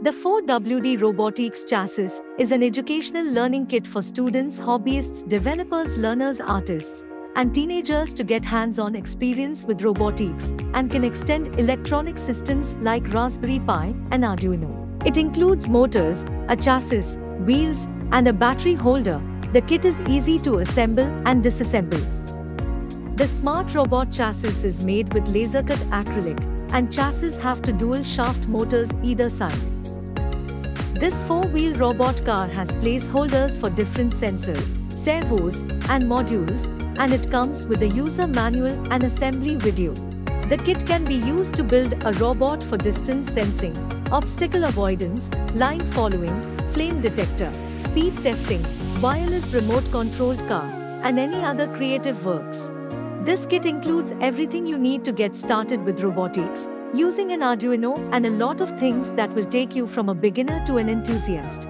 The 4WD Robotics Chassis is an educational learning kit for students, hobbyists, developers, learners, artists, and teenagers to get hands-on experience with robotics and can extend electronic systems like Raspberry Pi and Arduino. It includes motors, a chassis, wheels, and a battery holder. The kit is easy to assemble and disassemble. The smart robot chassis is made with laser-cut acrylic, and chassis have two dual-shaft motors either side. This four-wheel robot car has placeholders for different sensors, servos, and modules, and it comes with a user manual and assembly video. The kit can be used to build a robot for distance sensing, obstacle avoidance, line following, flame detector, speed testing, wireless remote-controlled car, and any other creative works. This kit includes everything you need to get started with robotics, using an Arduino and a lot of things that will take you from a beginner to an enthusiast.